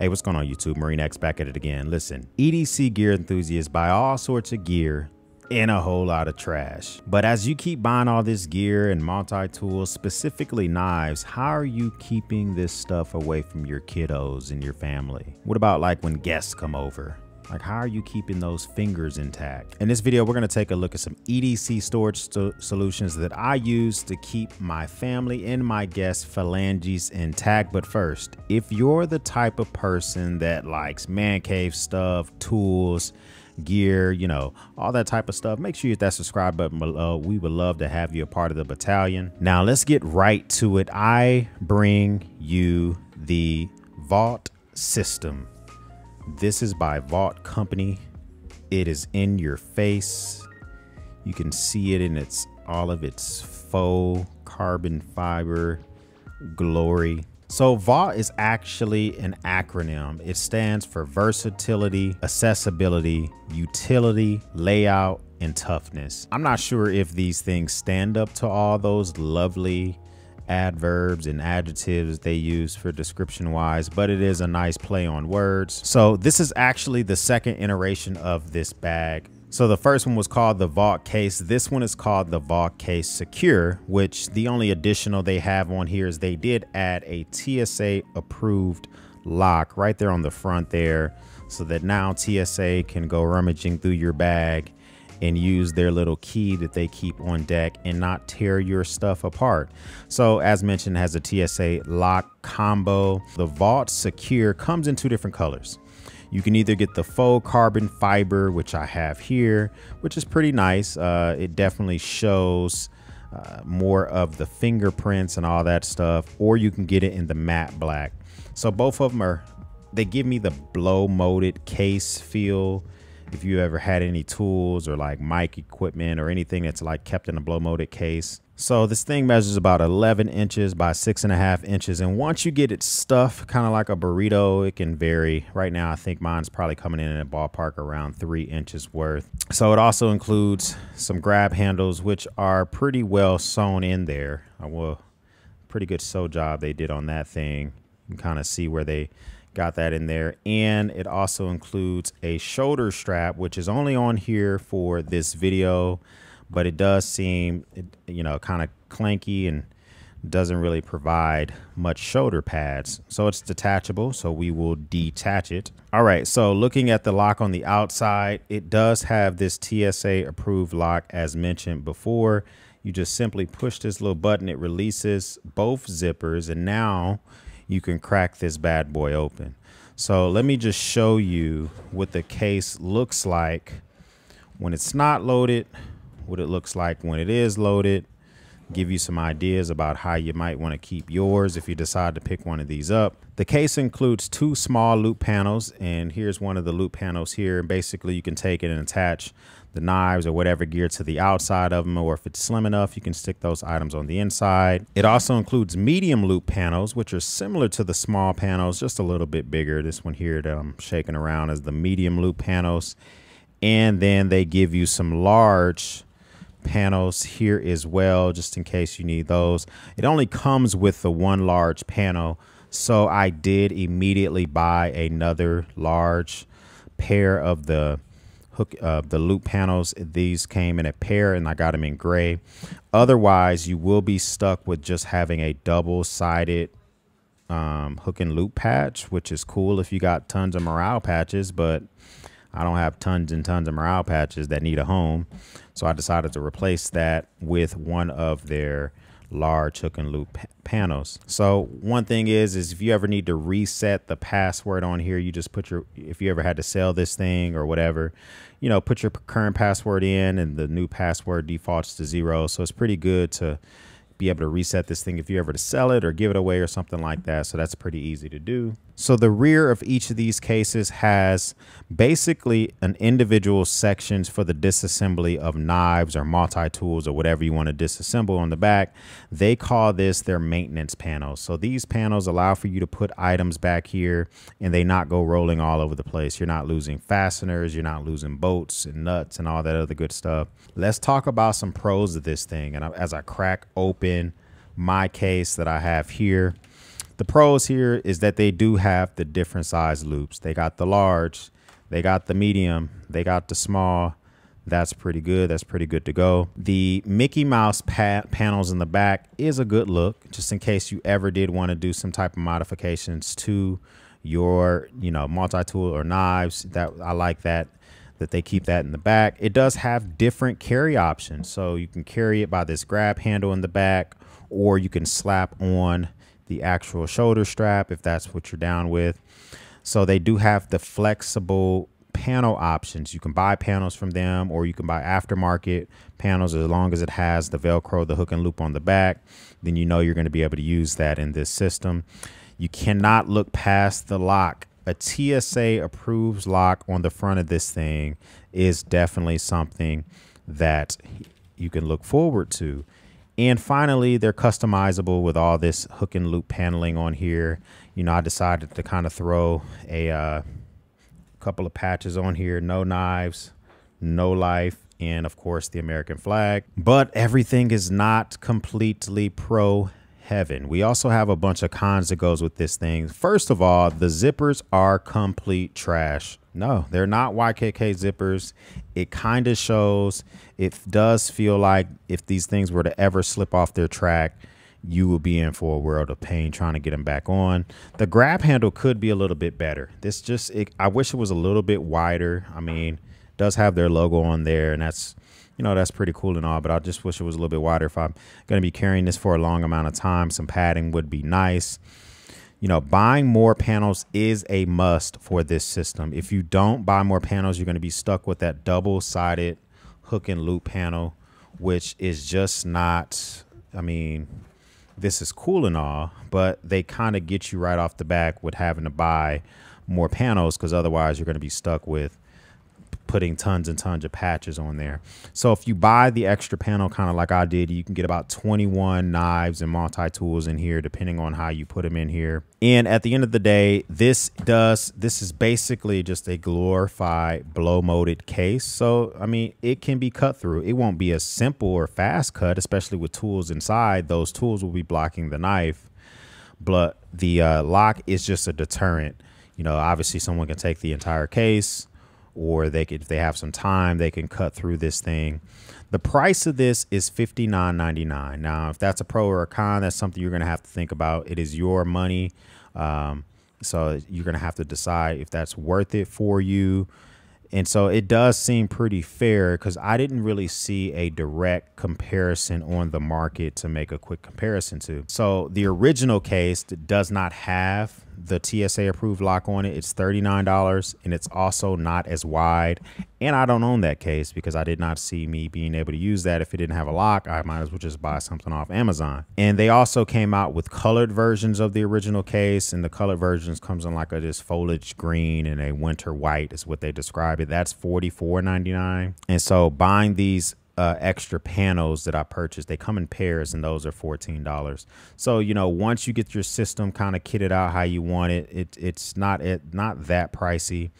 Hey, what's going on YouTube? Marine X back at it again. Listen, EDC gear enthusiasts buy all sorts of gear and a whole lot of trash. But as you keep buying all this gear and multi-tools, specifically knives, how are you keeping this stuff away from your kiddos and your family? What about like when guests come over? Like, how are you keeping those fingers intact? In this video, we're gonna take a look at some EDC storage solutions that I use to keep my family and my guests' phalanges intact. But first, if you're the type of person that likes man cave stuff, tools, gear, you know, all that type of stuff, make sure you hit that subscribe button below. We would love to have you a part of the battalion. Now let's get right to it. I bring you the Vault system. This is by Vault Company. It is in your face. You can see it in its all of its faux carbon fiber glory. So Vault is actually an acronym. It stands for versatility, accessibility, utility, layout, and toughness. I'm not sure if these things stand up to all those lovely adverbs and adjectives they use for description wise, but it is a nice play on words. So this is actually the second iteration of this bag. So the first one was called the Vault Case. This one is called the Vault Case Secure, which the only additional they have on here is they did add a TSA approved lock right there on the front there, so that now TSA can go rummaging through your bag and use their little key that they keep on deck and not tear your stuff apart. So as mentioned, it has a TSA lock combo. The Vault Secure comes in two different colors. You can either get the faux carbon fiber, which I have here, which is pretty nice. It definitely shows more of the fingerprints and all that stuff, or you can get it in the matte black. So both of them are, they give me the blow molded case feel. If you ever had any tools or like mic equipment or anything that's like kept in a blow molded case. So this thing measures about 11 inches by 6.5 inches. And once you get it stuffed, kind of like a burrito, it can vary. Right now, I think mine's probably coming in at a ballpark around 3 inches worth. So it also includes some grab handles, which are pretty well sewn in there. Pretty good sew job they did on that thing. You can kind of see where they got that in there. And it also includes a shoulder strap, which is only on here for this video, but it does seem, you know, kind of clanky and doesn't really provide much shoulder pads. So it's detachable, so we will detach it. All right, so looking at the lock on the outside, it does have this TSA approved lock as mentioned before. You just simply push this little button, it releases both zippers, and now you can crack this bad boy open. So let me just show you what the case looks like when it's not loaded, what it looks like when it is loaded, give you some ideas about how you might want to keep yours if you decide to pick one of these up. The case includes two small loop panels, and here's one of the loop panels here. And basically you can take it and attach the knives or whatever gear to the outside of them, or if it's slim enough, you can stick those items on the inside. It also includes medium loop panels, which are similar to the small panels, just a little bit bigger. This one here that I'm shaking around is the medium loop panels. And then they give you some large panels here as well, just in case you need those. It only comes with the one large panel, so I did immediately buy another large pair of the loop panels. These came in a pair and I got them in gray. Otherwise, you will be stuck with just having a double-sided hook and loop patch, which is cool if you got tons of morale patches, but I don't have tons and tons of morale patches that need a home. So I decided to replace that with one of their large hook and loop panels. So one thing is if you ever need to reset the password on here, you just put your, if you ever had to sell this thing or whatever, you know, put your current password in and the new password defaults to 0. So it's pretty good to be able to reset this thing if you ever to sell it or give it away or something like that. So that's pretty easy to do. So the rear of each of these cases has basically an individual sections for the disassembly of knives or multi-tools or whatever you want to disassemble on the back. They call this their maintenance panels. So these panels allow for you to put items back here and they not go rolling all over the place. You're not losing fasteners, you're not losing bolts and nuts and all that other good stuff. Let's talk about some pros of this thing. And as I crack open my case that I have here, The pros here is that they do have the different size loops. They got the large, they got the medium, they got the small. That's pretty good. That's pretty good to go. The Mickey Mouse panels in the back is a good look, just in case you ever did want to do some type of modifications to your, you know, multi-tool or knives. That I like that they keep that in the back. It does have different carry options, so you can carry it by this grab handle in the back, or you can slap on the actual shoulder strap if that's what you're down with. So they do have the flexible panel options. You can buy panels from them, or you can buy aftermarket panels, as long as it has the Velcro, the hook and loop on the back. Then you know you're going to be able to use that in this system. You cannot look past the lock. A TSA approves lock on the front of this thing is definitely something that you can look forward to. And finally, they're customizable with all this hook and loop paneling on here. You know, I decided to kind of throw a couple of patches on here, no knives, no life, and of course the American flag. But everything is not completely pro heaven. We also have a bunch of cons that goes with this thing. First of all, the zippers are complete trash. No, they're not YKK zippers. It kind of shows. It does feel like if these things were to ever slip off their track, you will be in for a world of pain trying to get them back on. The grab handle could be a little bit better. This just, I wish it was a little bit wider. I mean, it does have their logo on there, and that's, you know, that's pretty cool and all, but I just wish it was a little bit wider. If I'm going to be carrying this for a long amount of time, some padding would be nice. You know, buying more panels is a must for this system. If you don't buy more panels, you're going to be stuck with that double-sided hook and loop panel, which is just not, I mean, this is cool and all, but they kind of get you right off the back with having to buy more panels, because otherwise you're going to be stuck with putting tons and tons of patches on there. So if you buy the extra panel, kind of like I did, you can get about 21 knives and multi-tools in here, depending on how you put them in here. And at the end of the day, this is basically just a glorified blow molded case. So, I mean, it can be cut through. It won't be a simple or fast cut, especially with tools inside. Those tools will be blocking the knife, but the lock is just a deterrent. You know, obviously someone can take the entire case, or they could, if they have some time, they can cut through this thing. The price of this is $59.99. Now, if that's a pro or a con, that's something you're going to have to think about. It is your money. So you're going to have to decide if that's worth it for you. And so it does seem pretty fair, because I didn't really see a direct comparison on the market to make a quick comparison to. So the original case does not have the TSA approved lock on it. It's $39, and it's also not as wide. And I don't own that case, because I did not see me being able to use that. If it didn't have a lock, I might as well just buy something off Amazon. And they also came out with colored versions of the original case, and the colored versions comes in like a this foliage green and a winter white is what they describe it. That's $44.99. And so buying these extra panels that I purchased, they come in pairs, and those are $14. So, you know, once you get your system kind of kitted out how you want it, it's not that pricey.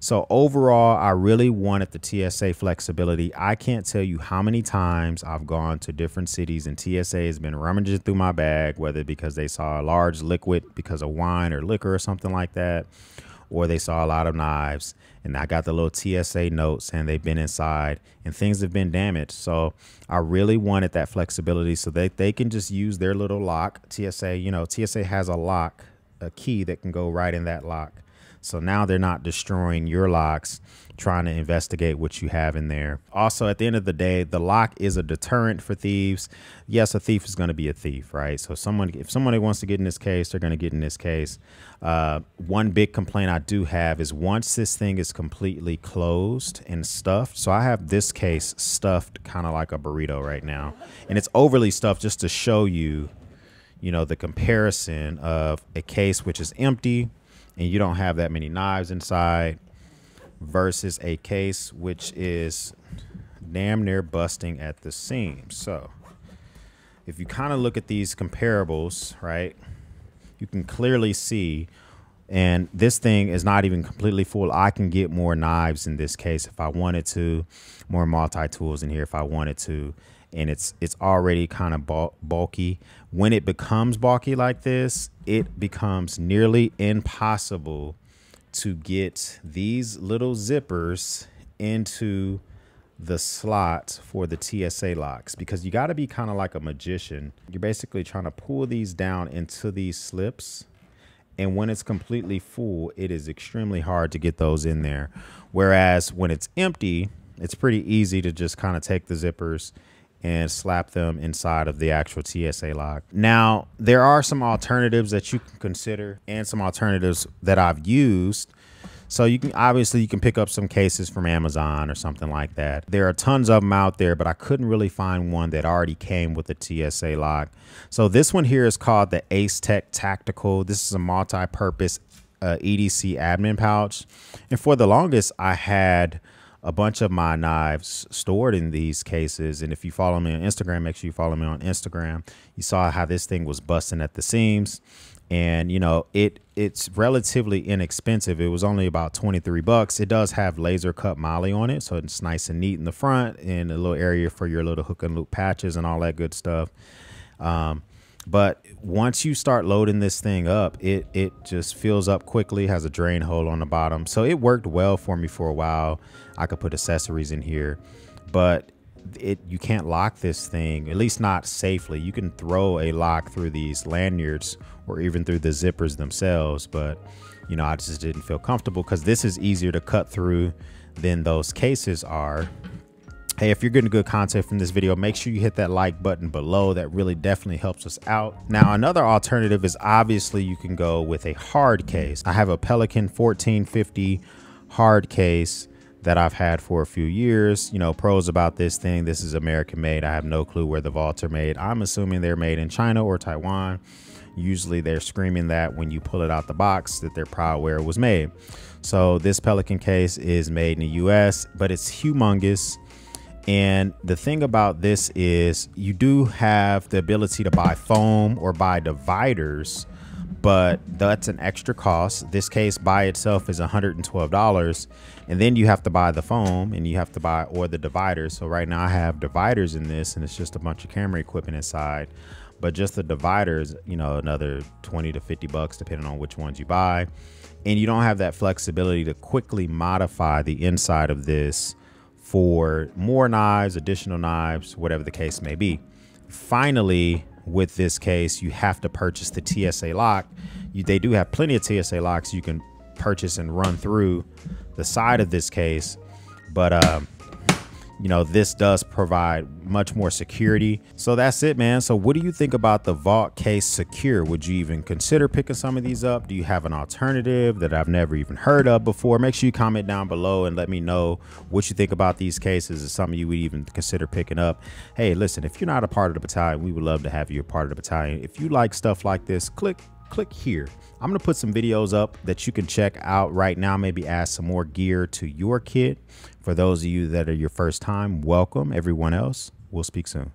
So overall, I really wanted the TSA flexibility. I can't tell you how many times I've gone to different cities and TSA has been rummaging through my bag, whether because they saw a large liquid, because of wine or liquor or something like that, or they saw a lot of knives, and I got the little TSA notes and they've been inside and things have been damaged. So I really wanted that flexibility so that they can just use their little lock. TSA, you know, TSA has a lock, a key that can go right in that lock. So now they're not destroying your locks, trying to investigate what you have in there. Also, at the end of the day, the lock is a deterrent for thieves. Yes, a thief is going to be a thief, right? So if somebody wants to get in this case, they're going to get in this case. One big complaint I do have is once this thing is completely closed and stuffed. So I have this case stuffed kind of like a burrito right now, and it's overly stuffed just to show you, you know, the comparison of a case which is empty and you don't have that many knives inside versus a case which is damn near busting at the seams. So if you kind of look at these comparables, right, you can clearly see And this thing is not even completely full. I can get more knives in this case if I wanted to, more multi-tools in here if I wanted to. And it's already kind of bulky. When it becomes bulky like this, it becomes nearly impossible to get these little zippers into the slot for the TSA locks, because you got to be kind of like a magician. You're basically trying to pull these down into these slips. And when it's completely full, it is extremely hard to get those in there. Whereas when it's empty, it's pretty easy to just kind of take the zippers and slap them inside of the actual TSA lock. Now, there are some alternatives that you can consider and some alternatives that I've used. So you can obviously you can pick up some cases from Amazon or something like that. There are tons of them out there, but I couldn't really find one that already came with a TSA lock. So this one here is called the Ace Tech Tactical. This is a multi-purpose EDC admin pouch. And for the longest, I had a bunch of my knives stored in these cases. And if you follow me on Instagram, make sure you follow me on Instagram. You saw how this thing was busting at the seams. And, you know, it's relatively inexpensive. It was only about 23 bucks. It does have laser cut Molle on it, so it's nice and neat in the front and a little area for your little hook and loop patches and all that good stuff. But once you start loading this thing up, it just fills up quickly, has a drain hole on the bottom. So it worked well for me for a while. I could put accessories in here, but you can't lock this thing, at least not safely. You can throw a lock through these lanyards or even through the zippers themselves. But, you know, I just didn't feel comfortable because this is easier to cut through than those cases are. Hey, if you're getting good content from this video, make sure you hit that like button below. That really definitely helps us out. Now, another alternative is obviously you can go with a hard case. I have a Pelican 1450 hard case that I've had for a few years. You know, pros about this thing, this is American made. I have no clue where the vaults are made. I'm assuming they're made in China or Taiwan. Usually they're screaming that when you pull it out the box that they're proud where it was made. So this Pelican case is made in the US, but it's humongous. And the thing about this is you do have the ability to buy foam or buy dividers, but that's an extra cost. This case by itself is $112, and then you have to buy the foam and you have to buy or the dividers. So right now I have dividers in this, and it's just a bunch of camera equipment inside, but just the dividers, you know, another 20 to 50 bucks depending on which ones you buy. And you don't have that flexibility to quickly modify the inside of this for more knives, additional knives, whatever the case may be. Finally, with this case, you have to purchase the TSA lock. They do have plenty of TSA locks you can purchase and run through the side of this case, but you know, this does provide much more security. So that's it, man. So what do you think about the Vault Case Secure? Would you even consider picking some of these up? Do you have an alternative that I've never even heard of before? Make sure you comment down below and let me know what you think about these cases. Is something you would even consider picking up? Hey, listen, if you're not a part of the battalion, we would love to have you a part of the battalion. If you like stuff like this, click here. I'm going to put some videos up that you can check out right now. Maybe add some more gear to your kit. For those of you that are your first time, welcome. Everyone else, we'll speak soon.